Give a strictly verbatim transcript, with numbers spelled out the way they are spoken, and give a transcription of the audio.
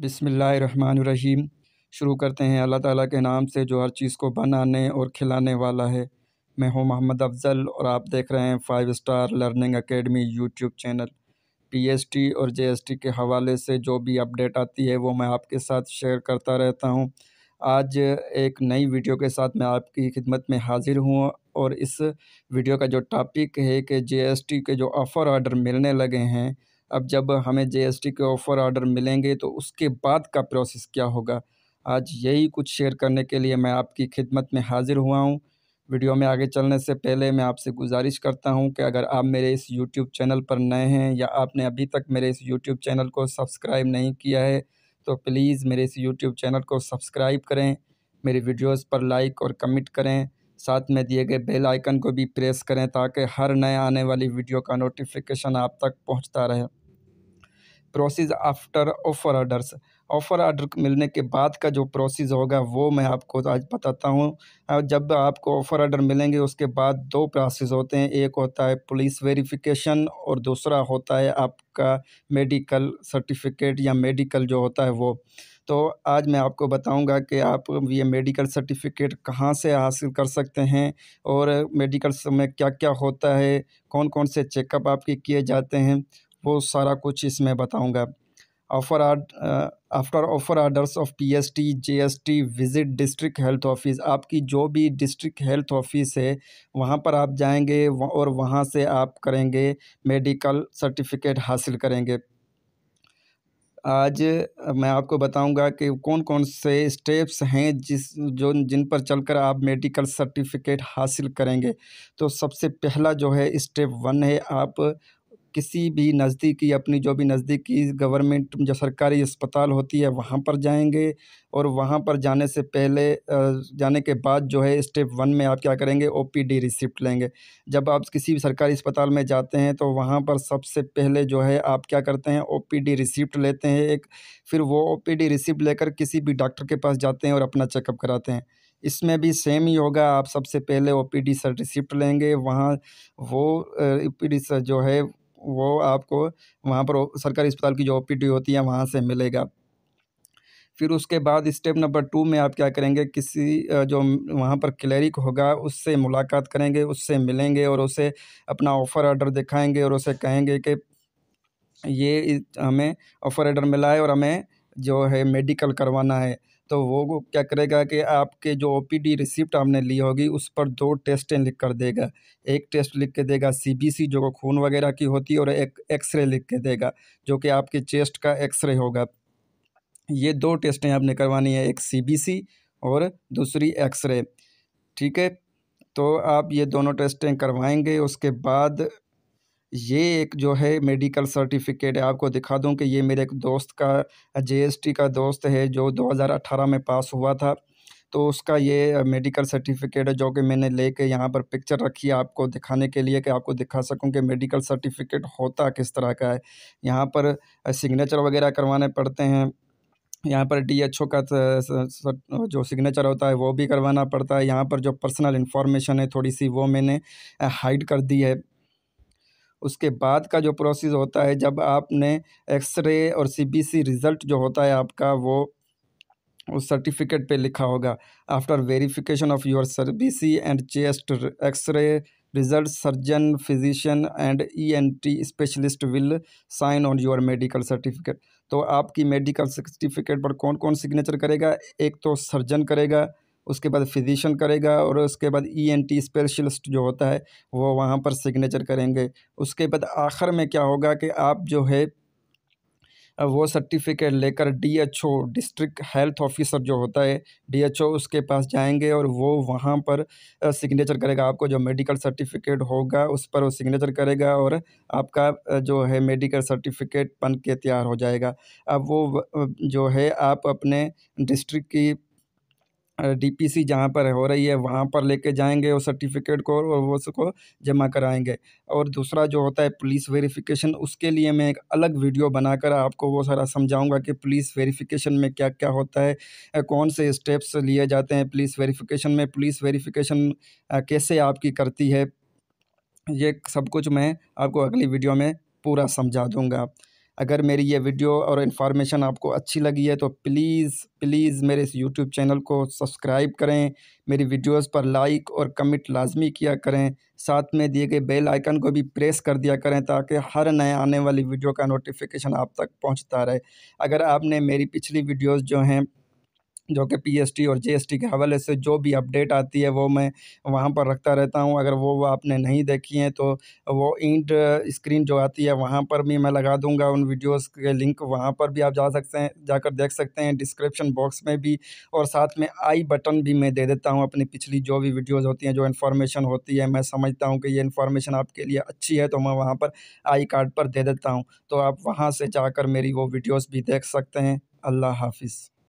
बिस्मिल्लाहिर्रहमानिर्रहीम। शुरू करते हैं अल्लाह ताला के नाम से जो हर चीज़ को बनाने और खिलाने वाला है। मैं हूं मोहम्मद अफजल और आप देख रहे हैं five star learning academy YouTube channel. PST और जेएसटी के हवाले से जो भी अपडेट आती है वो मैं आपके साथ शेयर करता रहता हूं। आज एक नई वीडियो के साथ मैं आपकी खिदमत में हाजिर हूँ और इस वीडियो का जो टॉपिक है कि जेएसटी के जो ऑफ़र आर्डर मिलने लगे हैं, अब जब हमें जेएसटी के ऑफ़र आर्डर मिलेंगे तो उसके बाद का प्रोसेस क्या होगा, आज यही कुछ शेयर करने के लिए मैं आपकी खिदमत में हाज़िर हुआ हूँ। वीडियो में आगे चलने से पहले मैं आपसे गुजारिश करता हूँ कि अगर आप मेरे इस यूट्यूब चैनल पर नए हैं या आपने अभी तक मेरे इस यूट्यूब चैनल को सब्सक्राइब नहीं किया है तो प्लीज़ मेरे इस यूट्यूब चैनल को सब्सक्राइब करें, मेरी वीडियोस पर लाइक और कमेंट करें, साथ में दिए गए बेल आइकन को भी प्रेस करें ताकि हर नए आने वाली वीडियो का नोटिफिकेशन आप तक पहुंचता रहे। Process after offer orders, offer order मिलने के बाद का जो प्रोसेस होगा वो मैं आपको आज बताता हूँ। जब आपको ऑफ़र आर्डर मिलेंगे उसके बाद दो प्रोसेस होते हैं, एक होता है पुलिस वेरिफिकेशन और दूसरा होता है आपका मेडिकल सर्टिफिकेट या मेडिकल जो होता है वो। तो आज मैं आपको बताऊंगा कि आप ये मेडिकल सर्टिफिकेट कहाँ से हासिल कर सकते हैं और मेडिकल में क्या क्या होता है, कौन कौन से चेकअप आपके किए जाते हैं, वो सारा कुछ इसमें बताऊँगा। Offer order after offer orders of PST JST visit district health office. आपकी जो भी डिस्ट्रिक्ट हेल्थ ऑफिस है वहाँ पर आप जाएंगे और वहाँ से आप करेंगे मेडिकल सर्टिफिकेट हासिल करेंगे। आज मैं आपको बताऊंगा कि कौन कौन से स्टेप्स हैं जिस जो जिन पर चलकर आप मेडिकल सर्टिफिकेट हासिल करेंगे। तो सबसे पहला जो है स्टेप वन है, आप किसी भी नज़दीकी अपनी जो भी नज़दीकी गवर्नमेंट जो सरकारी अस्पताल होती है वहाँ पर जाएंगे और वहाँ पर जाने से पहले जाने के बाद जो है स्टेप वन में आप क्या करेंगे, ओपीडी रिसिप्ट लेंगे। जब आप किसी भी सरकारी अस्पताल में जाते हैं तो वहाँ पर सबसे पहले जो है आप क्या करते हैं, ओपीडी रिसिप्ट लेते हैं एक, फिर वो ओपीडी रिसिप्ट लेकर किसी भी डॉक्टर के पास जाते हैं और अपना चेकअप कराते हैं। इसमें भी सेम ही होगा, आप सबसे पहले ओपीडी से रिसिप्ट लेंगे, वहाँ वो ओपीडी से जो है वो आपको वहाँ पर सरकारी अस्पताल की जो ओपीडी होती है वहाँ से मिलेगा। फिर उसके बाद स्टेप नंबर टू में आप क्या करेंगे, किसी जो वहाँ पर क्लर्क होगा उससे मुलाकात करेंगे, उससे मिलेंगे और उसे अपना ऑफ़र आर्डर दिखाएंगे और उसे कहेंगे कि ये हमें ऑफ़र आर्डर मिला है और हमें जो है मेडिकल करवाना है। तो वो क्या करेगा कि आपके जो ओपीडी रिसिप्ट आपने ली होगी उस पर दो टेस्टें लिख कर देगा। एक टेस्ट लिख के देगा सीबीसी जो खून वगैरह की होती है और एक एक्सरे लिख के देगा जो कि आपके चेस्ट का एक्सरे होगा। ये दो टेस्टें आपने करवानी है, एक सीबीसी और दूसरी एक्सरे, ठीक है। तो आप ये दोनों टेस्टें करवाएंगे, उसके बाद ये एक जो है मेडिकल सर्टिफिकेट है। आपको दिखा दूं कि ये मेरे एक दोस्त का जेएसटी का दोस्त है जो दो हज़ार अठारह में पास हुआ था, तो उसका ये मेडिकल सर्टिफिकेट है जो कि मैंने लेके यहाँ पर पिक्चर रखी है आपको दिखाने के लिए कि आपको दिखा सकूँ कि मेडिकल सर्टिफिकेट होता किस तरह का है। यहाँ पर सिग्नेचर वगैरह करवाने पड़ते हैं, यहाँ पर डीएचओ का जो सिग्नेचर होता है वो भी करवाना पड़ता है। यहाँ पर जो पर्सनल इन्फॉर्मेशन है थोड़ी सी वो मैंने हाइड कर दी है। उसके बाद का जो प्रोसेस होता है, जब आपने एक्सरे और सीबीसी रिज़ल्ट जो होता है आपका वो उस सर्टिफिकेट पे लिखा होगा। After verification of your CBC and chest x ray result surgeon physician and ENT specialist will sign on your medical certificate. तो आपकी मेडिकल सर्टिफिकेट पर कौन कौन सिग्नेचर करेगा, एक तो सर्जन करेगा, उसके बाद फिजिशियन करेगा और उसके बाद ईएनटी स्पेशलिस्ट जो होता है वो वहाँ पर सिग्नेचर करेंगे। उसके बाद आखिर में क्या होगा कि आप जो है वो सर्टिफिकेट लेकर डीएचओ डिस्ट्रिक्ट हेल्थ ऑफिसर जो होता है डीएचओ उसके पास जाएंगे और वो वहाँ पर सिग्नेचर करेगा। आपको जो मेडिकल सर्टिफिकेट होगा उस पर वो सिग्नेचर करेगा और आपका जो है मेडिकल सर्टिफिकेट बन के तैयार हो जाएगा। अब वो जो है आप अपने डिस्ट्रिक्ट की डीपीसी जहाँ पर हो रही है वहाँ पर लेके जाएंगे उस सर्टिफिकेट को और वो उसको जमा कराएंगे। और दूसरा जो होता है पुलिस वेरिफिकेशन, उसके लिए मैं एक अलग वीडियो बनाकर आपको वो सारा समझाऊंगा कि पुलिस वेरिफिकेशन में क्या क्या होता है, कौन से स्टेप्स लिए जाते हैं पुलिस वेरिफिकेशन में, पुलिस वेरिफिकेशन कैसे आपकी करती है, ये सब कुछ मैं आपको अगली वीडियो में पूरा समझा दूँगा। अगर मेरी ये वीडियो और इन्फॉर्मेशन आपको अच्छी लगी है तो प्लीज़ प्लीज़ मेरे इस यूट्यूब चैनल को सब्सक्राइब करें, मेरी वीडियोस पर लाइक और कमेंट लाजमी किया करें, साथ में दिए गए बेल आइकन को भी प्रेस कर दिया करें ताकि हर नए आने वाली वीडियो का नोटिफिकेशन आप तक पहुंचता रहे। अगर आपने मेरी पिछली वीडियोस जो हैं जो कि पीएसटी और जेएसटी के हवाले से जो भी अपडेट आती है वो मैं वहाँ पर रखता रहता हूँ, अगर वो वो आपने नहीं देखी हैं तो वो एंड स्क्रीन जो आती है वहाँ पर भी मैं लगा दूँगा उन वीडियोस के लिंक, वहाँ पर भी आप जा सकते हैं, जाकर देख सकते हैं, डिस्क्रिप्शन बॉक्स में भी, और साथ में आई बटन भी मैं दे देता हूँ अपनी पिछली जो भी वीडियोज़ होती हैं, जो इन्फॉर्मेशन होती है मैं समझता हूँ कि ये इन्फॉर्मेशन आपके लिए अच्छी है तो मैं वहाँ पर आई कार्ड पर दे देता हूँ, तो आप वहाँ से जाकर मेरी वो वीडियोज़ भी देख सकते हैं। अल्लाह हाफिज़।